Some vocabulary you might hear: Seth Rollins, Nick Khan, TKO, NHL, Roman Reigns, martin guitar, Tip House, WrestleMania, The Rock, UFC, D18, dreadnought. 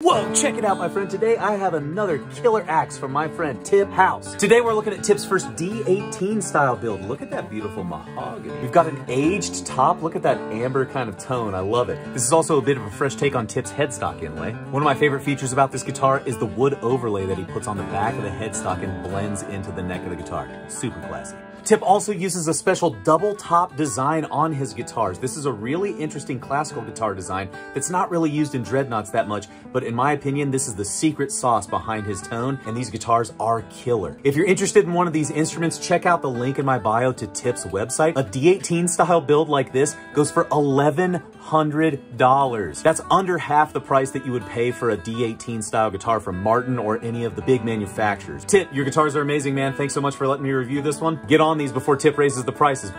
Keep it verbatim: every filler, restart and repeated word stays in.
Whoa, check it out, my friend. Today I have another killer axe from my friend Tip House. Today we're looking at Tip's first D eighteen style build. Look at that beautiful mahogany. We've got an aged top. Look at that amber kind of tone. I love it. This is also a bit of a fresh take on Tip's headstock inlay. One of my favorite features about this guitar is the wood overlay that he puts on the back of the headstock and blends into the neck of the guitar. Super classy. Tip also uses a special double top design on his guitars. This is a really interesting classical guitar design that's not really used in dreadnoughts that much, but in my opinion, this is the secret sauce behind his tone, and these guitars are killer. If you're interested in one of these instruments, check out the link in my bio to Tip's website. A D eighteen style build like this goes for eleven hundred dollars. That's under half the price that you would pay for a D eighteen style guitar from Martin or any of the big manufacturers. Tip, your guitars are amazing, man. Thanks so much for letting me review this one. Get on these before Tip raises the prices.